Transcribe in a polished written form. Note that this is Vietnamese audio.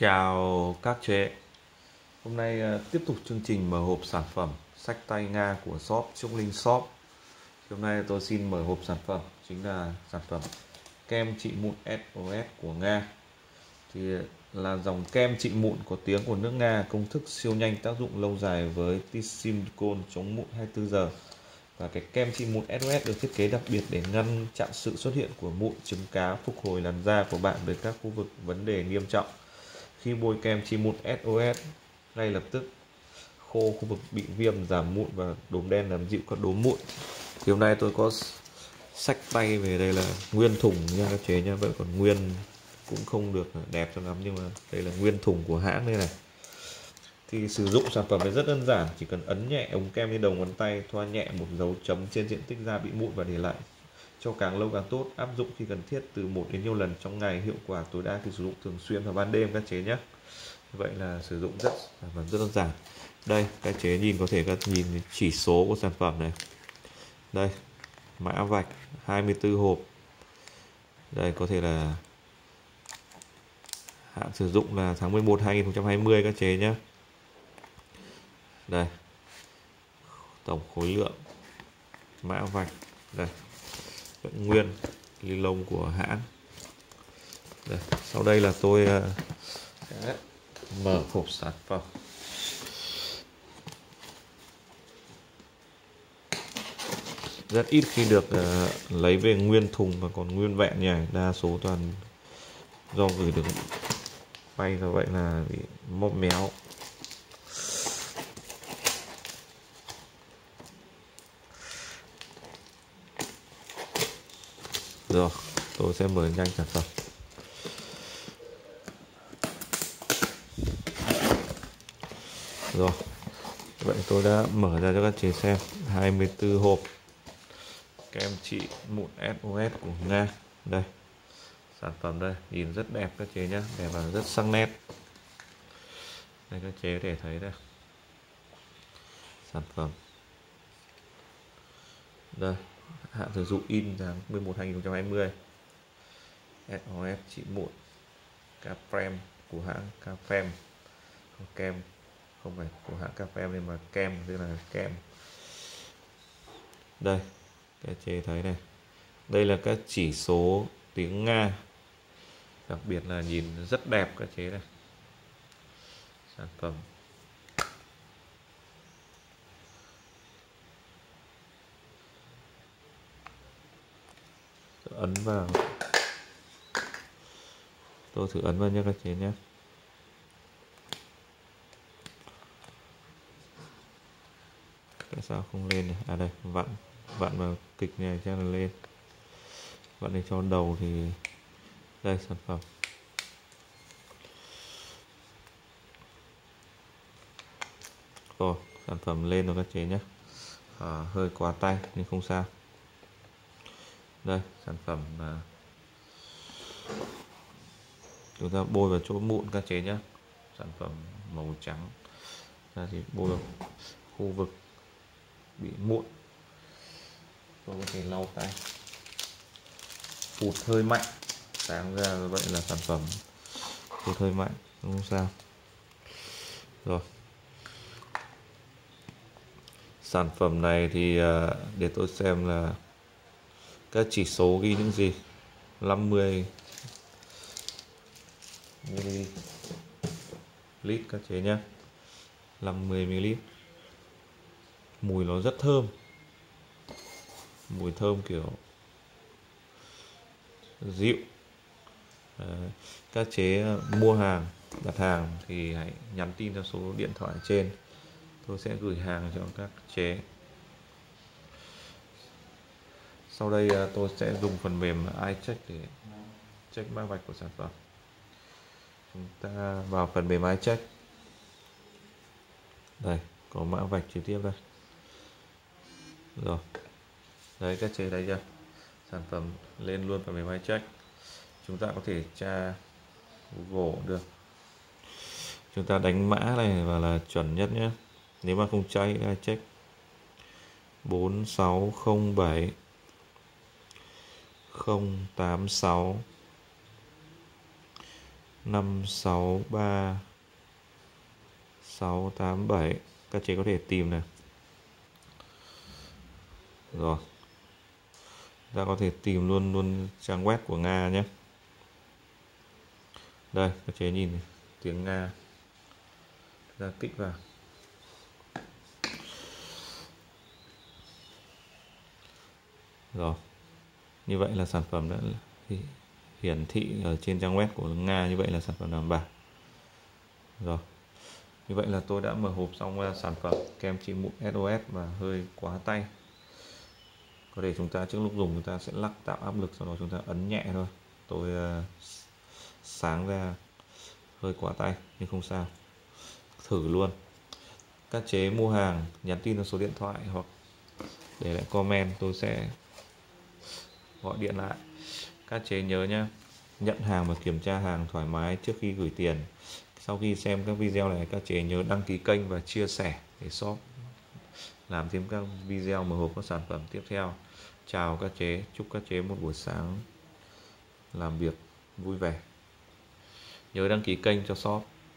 Chào các chị. Hôm nay tiếp tục chương trình mở hộp sản phẩm sách tay Nga của shop Trung Linh Shop. Hôm nay tôi xin mở hộp sản phẩm, chính là sản phẩm kem trị mụn SOS của Nga. Thì là dòng kem trị mụn có tiếng của nước Nga, công thức siêu nhanh, tác dụng lâu dài với silicone chống mụn 24 giờ. Và cái kem trị mụn SOS được thiết kế đặc biệt để ngăn chặn sự xuất hiện của mụn, trứng cá, phục hồi làn da của bạn với các khu vực vấn đề nghiêm trọng. Khi bôi kem trị mụn SOS, ngay lập tức khô khu vực bị viêm, giảm mụn và đốm đen, làm dịu các đốm mụn. Thì hôm nay tôi có xách tay về, đây là nguyên thùng nha các chế nha, vẫn còn nguyên, cũng không được đẹp cho lắm nhưng mà đây là nguyên thùng của hãng đây này. Thì sử dụng sản phẩm này rất đơn giản, chỉ cần ấn nhẹ ống kem lên đầu ngón tay, thoa nhẹ một dấu chấm trên diện tích da bị mụn và để lại cho càng lâu càng tốt. Áp dụng khi cần thiết từ 1 đến nhiều lần trong ngày, hiệu quả tối đa khi sử dụng thường xuyên vào ban đêm các chế nhé. Vậy là sử dụng sản phẩm rất đơn giản. Đây các chế nhìn, có thể các nhìn chỉ số của sản phẩm này, đây mã vạch 24 hộp, đây có thể là hạn sử dụng là tháng 11 2020 các chế nhé. Đây tổng khối lượng mã vạch đây, vẫn nguyên ni lông của hãng. Đây, sau đây là tôi sẽ mở hộp sản phẩm. Rất ít khi được lấy về nguyên thùng và còn nguyên vẹn nhỉ, đa số toàn do gửi được bay ra, vậy là bị móp méo. Rồi, tôi sẽ mở nhanh sản phẩm. Rồi, vậy tôi đã mở ra cho các chị xem 24 hộp kem trị mụn SOS của Nga. Đây, sản phẩm đây, nhìn rất đẹp các chị nhé, đẹp và rất sắc nét. Đây các chị có thể thấy đây, sản phẩm đây, hạn sử dụng in tháng 11 2020. SOS trị mụn Caprem của hãng Caprem, không kem, không phải của hãng Caprem nên mà kem, tức là kem. Đây các chế thấy này, đây là các chỉ số tiếng Nga, đặc biệt là nhìn rất đẹp các chế này. Sản phẩm ấn vào, tôi thử ấn vào nhé các chị nhé. Tại sao không lên này? À đây, vặn vào kịch này cho nó lên, vặn để cho đầu thì đây sản phẩm. Rồi sản phẩm lên rồi các chị nhé. Hơi quá tay nhưng không sao. Đây sản phẩm là chúng ta bôi vào chỗ mụn các chế nhé, sản phẩm màu trắng ra thì bôi vào khu vực bị mụn. Tôi có thể lau tay, phụt hơi mạnh sáng ra, vậy là sản phẩm phụt hơi mạnh không sao. Rồi sản phẩm này thì để tôi xem là các chỉ số ghi những gì. 50 ml các chế nhé, 50 ml. Mùi nó rất thơm, mùi thơm kiểu dịu. Đấy, các chế mua hàng, đặt hàng thì hãy nhắn tin theo số điện thoại trên, tôi sẽ gửi hàng cho các chế. Sau đây tôi sẽ dùng phần mềm iCheck để check mã vạch của sản phẩm. Chúng ta vào phần mềm iCheck. Đây, có mã vạch trực tiếp đây. Rồi. Đấy các chị thấy chưa? Sản phẩm lên luôn phần mềm iCheck. Chúng ta có thể tra Google được. Chúng ta đánh mã này và là chuẩn nhất nhé. Nếu mà không cháy iCheck 4607 086 5, 6, 3, 6, 8, 7. Các chị có thể tìm này. Rồi, ta có thể tìm luôn trang web của Nga nhé. Đây, các chị nhìn này, tiếng Nga. Ta kích vào. Rồi, như vậy là sản phẩm đã hiển thị ở trên trang web của Nga, như vậy là sản phẩm đảm bảo. Rồi, như vậy là tôi đã mở hộp xong sản phẩm kem trị mụn SOS và hơi quá tay. Có thể chúng ta trước lúc dùng chúng ta sẽ lắc tạo áp lực, sau đó chúng ta ấn nhẹ thôi. Tôi sáng ra hơi quá tay nhưng không sao. Thử luôn. Các chế mua hàng nhắn tin vào số điện thoại hoặc để lại comment, tôi sẽ gọi điện lại. Các chế nhớ nhé, nhận hàng và kiểm tra hàng thoải mái trước khi gửi tiền. Sau khi xem các video này, các chế nhớ đăng ký kênh và chia sẻ để shop làm thêm các video mở hộp các sản phẩm tiếp theo. Chào các chế, chúc các chế một buổi sáng làm việc vui vẻ. Nhớ đăng ký kênh cho shop.